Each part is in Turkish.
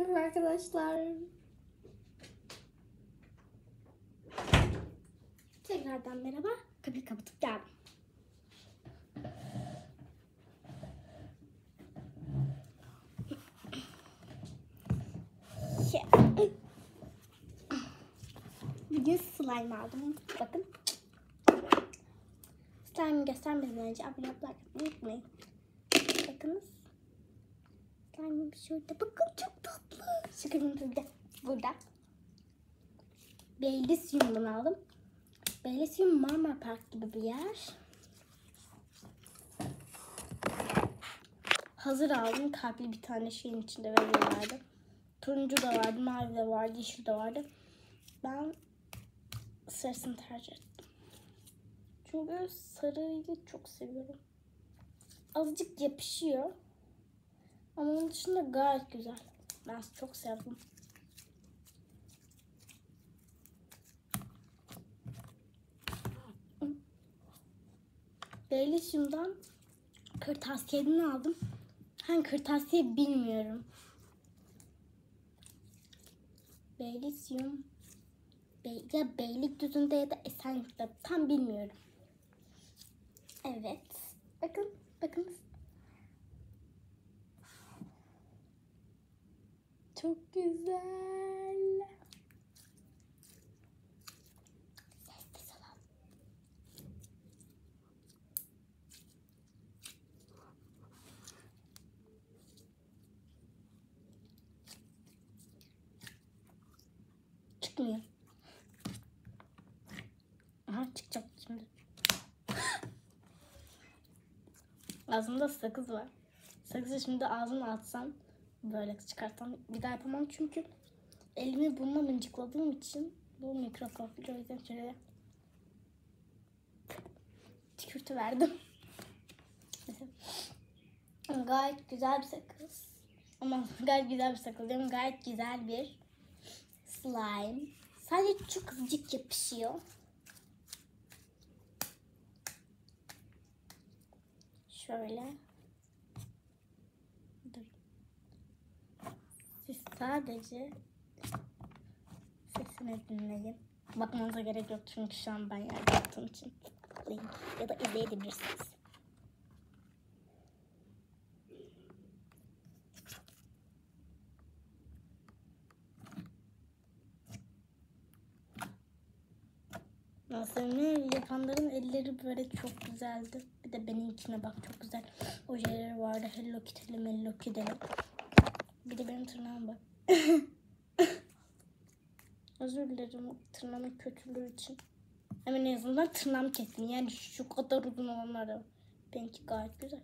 bilmiyorum arkadaşlar. Tekrardan merhaba. Kapıyı kapatıp geldim. Bugün slime aldım. Bakın. Slime'ı göstermeden önce abone olmayı unutmayın. Bakınız. Slime şurada. Bakın çok tatlı. Şıkırıntı da burada. Belizyum'dan aldım. Belizyum Marmara Park gibi bir yer. Hazır aldım. Kalpli bir tane şeyin içinde veriyorlardı. Turuncu da vardı, mavi de vardı, yeşil de vardı. Ben sarısını tercih ettim. Çünkü sarıyı çok seviyorum. Azıcık yapışıyor. Ama onun dışında gayet güzel. Ben çok sevdim. Belişim'den kırtasiyeden aldım. Hani kırtasiye bilmiyorum. Belizyum ya Beylikdüzü'nde ya da Esenyurt'ta, tam bilmiyorum. Evet. Bakın, bakın. Çok güzel. Sessiz olalım. Çıkmıyor. Çıkacak şimdi. Ağzımda sakız var. Sakızı şimdi ağzıma atsam, böyle çıkartsam bir daha yapamam çünkü elimi bununla mıncıkladığım için bu mikrofon. O yüzden şöyle tükürtü verdim. Gayet güzel bir sakız. Ama gayet güzel bir sakız diyorum. Gayet güzel bir slime. Sadece çok azıcık yapışıyor. Şöyle. Dur. Siz sadece sesini dinleyin. Bakmanıza gerek yok çünkü şu an ben yerde yaptığım için. Ya da izleyebilirsiniz. Nasıl? Yapanların elleri böyle çok güzeldi. Bir de benimkine bak, çok güzel ojeleri vardı. Hello Kitty'li, Hello Kitty'li. Bir de benim tırnağım bak. Özür dilerim tırnağımın kötülüğü için. Hemen en azından tırnağım kesin. Yani şu kadar uzun olanlar da. Benimki gayet güzel.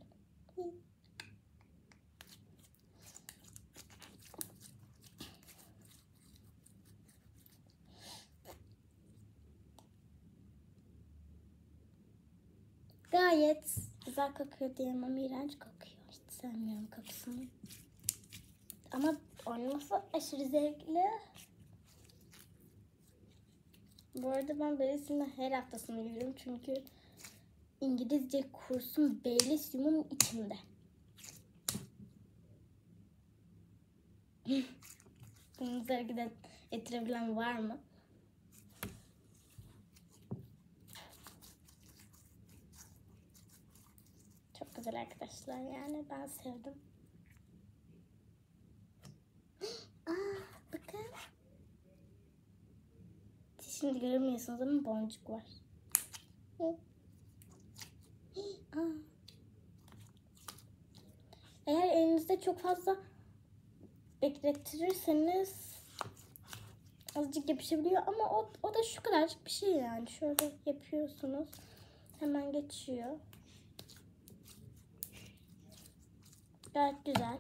Gayet güzel kokuyor diyeyim ama iğrenç kokuyor. Hiç sevmiyorum kokusunu. Ama oynaması aşırı zevkli. Bu arada ben Belizyum'da her hafta sonu gidiyorum çünkü İngilizce kursum Belizyum'un içinde. Bunu sergiden ettirebilen var mı? Güzel arkadaşlar, yani ben sevdim. Bakın. Şimdi görmüyorsunuz ama boncuk var. Eğer elinizde çok fazla bekletirseniz azıcık yapışabiliyor ama o da şu kadarcık bir şey yani. Şöyle yapıyorsunuz. Hemen geçiyor. Gayet güzel.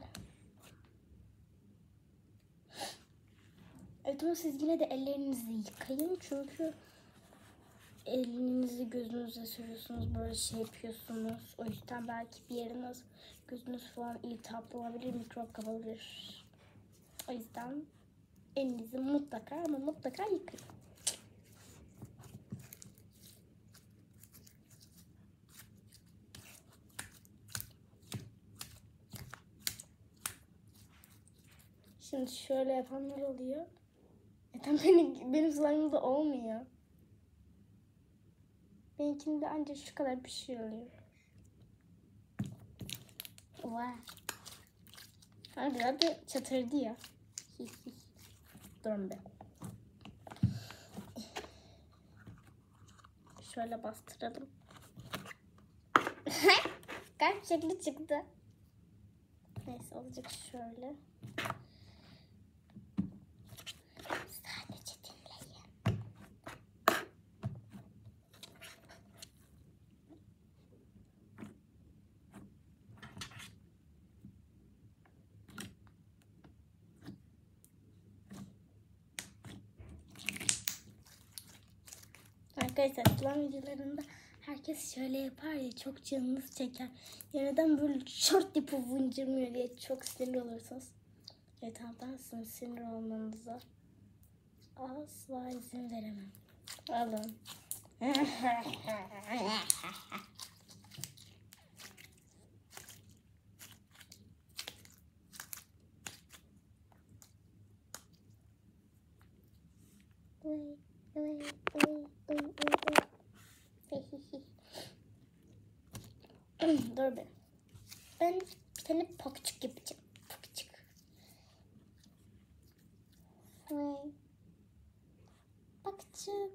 Evet ama siz yine de ellerinizi yıkayın çünkü elinizi gözünüze sürüyorsunuz, böyle şey yapıyorsunuz. O yüzden belki bir yeriniz, gözünüz falan iltihaplı olabilir, mikrop kapabilir. O yüzden elinizi mutlaka ama mutlaka yıkayın. Şimdi şöyle yapanlar oluyor. Tam benim slime'ımda olmuyor. Benimkinde ancak şu kadar bir şey oluyor. Vay. Harbiden de çatırdı ya. Durun be. Şöyle bastıralım. Kalp şekli çıktı. Neyse olacak şöyle. Sadece dinleyin. Arkadaşlar plan videolarında herkes şöyle yapar ya, çok canınız çeker. Yaradan böyle şort yapıp vıncırmıyor diye çok sinir olursunuz. Evet haklısınız, sinir olmanıza asla izin veremem. Alın. Dur be. Ben bir tane pakçık yapacağım. Pakçık. Pakçık.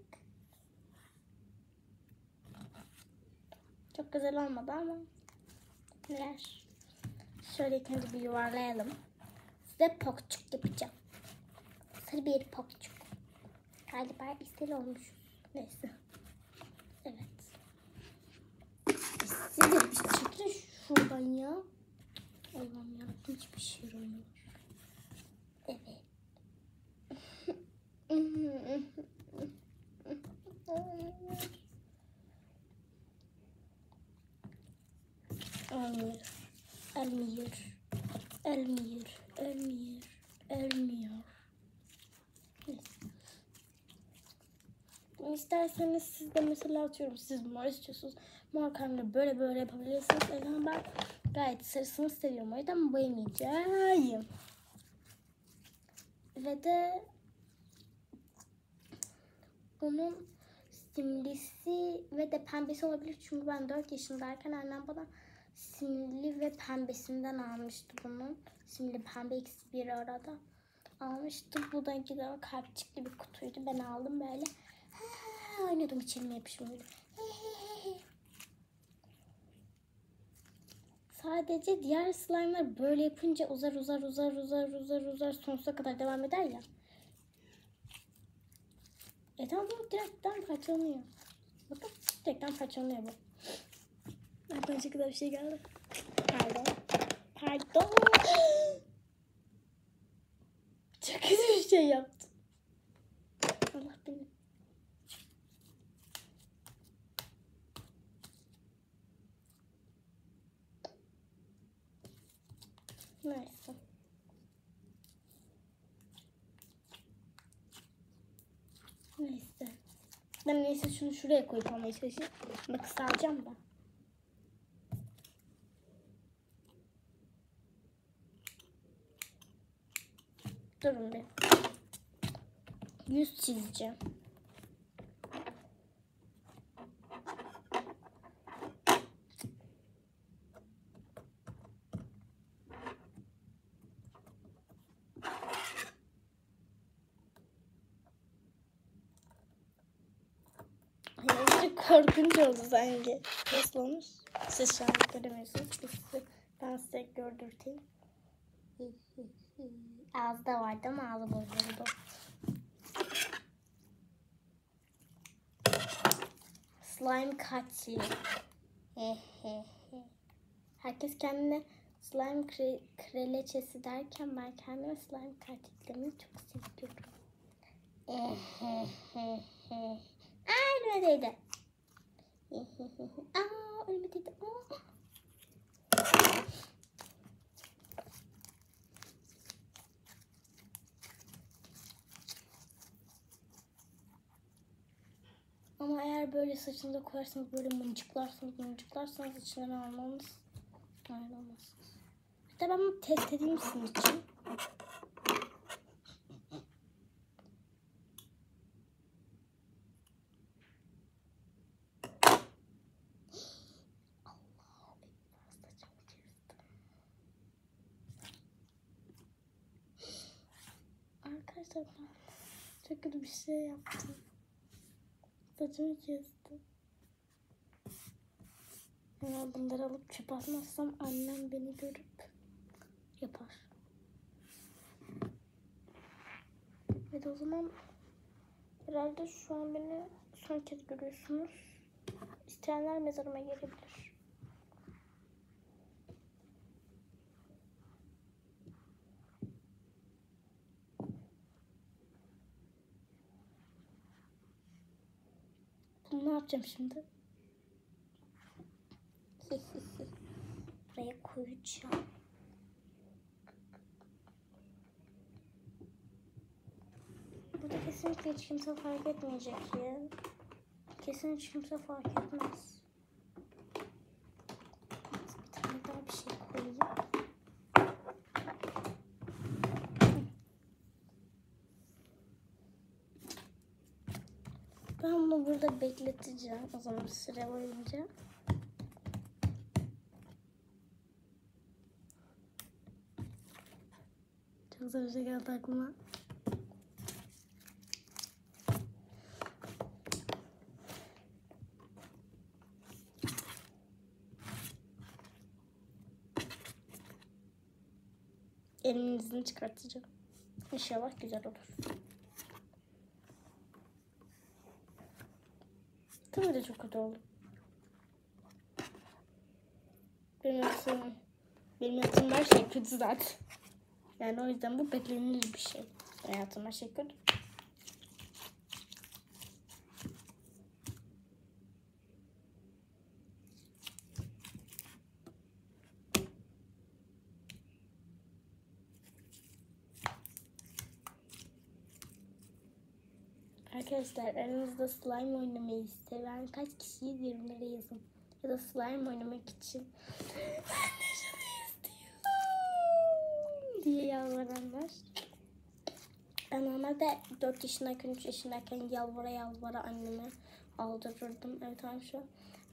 Çok güzel olmadı ama. Neler? Şöyle kendi bir yuvarlayalım. Size pakçık yapacağım. Sarı bir pakçık. Galiba istil olmuş. Neyse. Evet. Siz de bir çekin şuradan ya. Allah'ım ya, hiçbir şey olmuyor. Evet. Olmuyor. Ölmüyor. Ölmüyor. Ölmüyor. Ölmüyor. İsterseniz siz de mesela atıyorum siz mor istiyorsunuz. Mor kalemle böyle böyle yapabilirsiniz. Yani ben gayet sarısını seviyorum. O yüzden boyamayacağım. Ve de bunun simlisi ve de pembesi olabilir. Çünkü ben 4 yaşındayken annem bana simli ve pembesinden almıştı bunun. Simli pembe ikisi bir arada almıştı. Bu da giden kalpçikli bir kutuydu. Ben aldım böyle. Oynadım içelim yapışım öyle. Sadece diğer slime'lar böyle yapınca uzar sonsuza kadar devam eder ya. Tamam bu direktten parçalanıyor. Bakın direktten parçalanıyor bu. Aklına çok güzel bir şey geldi. Pardon. Çok kötü bir şey yaptım. Allah benim. Neyse. Ben neyse şunu şuraya koyup almaya çalışayım. Bak saracağım ben. Durun bir. Yüz çizeceğim. Korkunç oldu sanki. Nasıl olmuş? Siz şu an göremiyorsunuz. Ben size gördürteyim. Ağzı da vardı ama ağzı bozuldu. Slime kaçıyor. Herkes kendine slime kraliçesi derken ben kendime slime katilini çok seviyorum. Ay neredeydi? Ölmediydi. Ama eğer böyle saçınıza koyarsanız, böyle mıncıklarsanız içinden almanız ayrılmaz. Hatta ben bunu test edeyim sizin için. arkadaşlar ben çok kötü bir şey yaptım. Saçımı kestim. Hemen bunları alıp çöp atmazsam annem beni görüp yapar. Evet, o zaman herhalde şu an beni son kez görüyorsunuz. İsteyenler mezarıma gelebilir. Bunu ne yapacağım şimdi? Buraya koyacağım. Burada kesinlikle hiç kimse fark etmeyecek ya. Kesin hiç kimse fark etmez. Bir tane daha bir şey koyayım. Ben bunu burada bekleteceğim. O zaman süre boyunca. Çok zor bir şey geldi aklıma. Elimin izini çıkartacağım. İnşallah güzel olur. Tabii de çok kötü oldu. Benim hayatım her şey kötü zaten. Yani o yüzden bu beklenilir bir şey. Hayatım her şey kötü. Arkadaşlar aranızda slime oynamayı seven kaç kişiyi yorumlara yazın. Ya da slime oynamak için ben de şunu istiyorum diye yalvaranlar. Ben normalde 4 yaşındayken 3 yaşındayken yalvara yalvara anneme aldırırdım. Evet, tamam şu an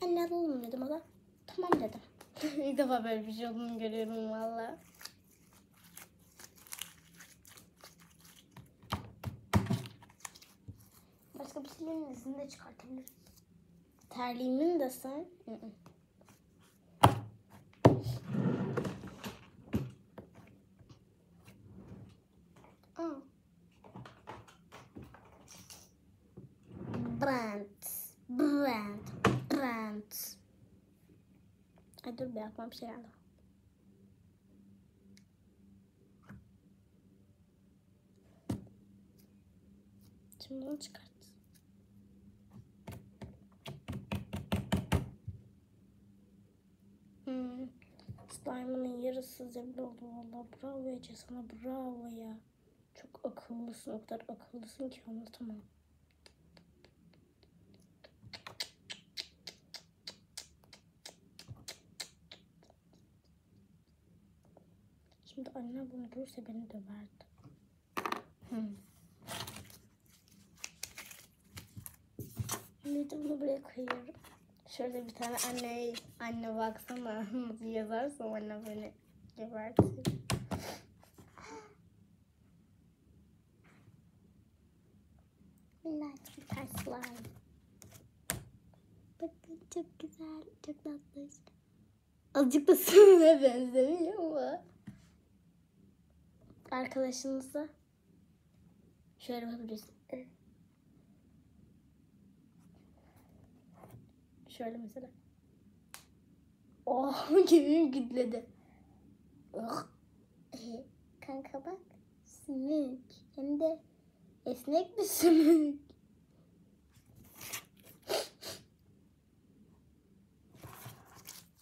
anne alalım dedim, o da tamam dedim. İlk defa böyle bir şey olduğunu görüyorum valla. Başka bir şeylerin izini de çıkartabiliriz. Terliğimin de sen. Brand. Ay dur be, yapmam bir şey geldi. Şimdi bunu çıkart. Slime'ın yarısı zevkli oldu valla. Bravo ya sana, bravo ya. Çok akıllısın, o kadar akıllısın ki anlatamam. Şimdi anne bunu görse beni döverdi. Şimdi de bunu buraya koyuyorum. Şöyle bir tane anne baksana yazarsam anne beni gebertir. Like bir tane slime. Bakın çok güzel, çok tatlı. Azıcık da sürüme benzemiyor ama. Arkadaşınıza şöyle bakabilirsin. Şöyle mesela. Oh, kemiğim gütledi. Kanka bak. Sümük. Hem de esnek bir sümük.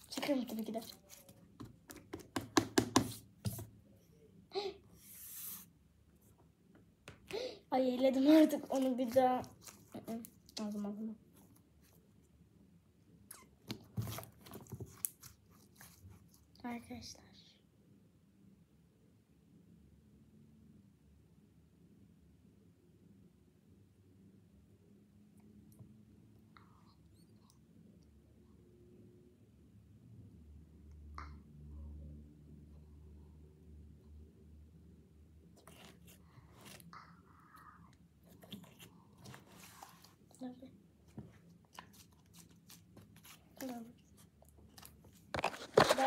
Çıkarım tabii ki de. Ay eyledim artık onu bir daha. Ağzım. Arkadaşlar.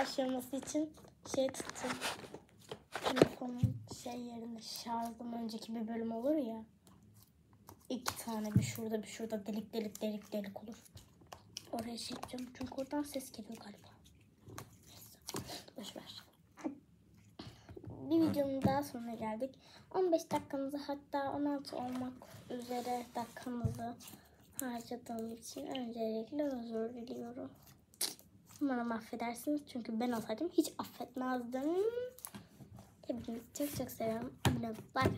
başlaması için şey tuttum. Telefonun şey yerine şarjım önceki bir bölüm olur ya. İki tane bir şurada bir şurada delik olur. Oraya şey yapacağım çünkü oradan ses geliyor galiba. Boşver. Bir videonun daha sonuna geldik. 15 dakikamızı hatta 16 olmak üzere dakikamızı harcadığım için öncelikle özür diliyorum. Umarım affedersiniz çünkü ben olsaydım hiç affetmezdim. Hepinizi çok çok seviyorum. Abone olmayı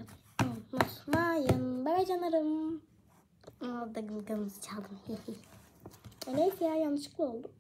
unutmayın. Bye bye canlarım. Orada gılgınızı çaldım. Neyse ya, yanlışlıkla oldu.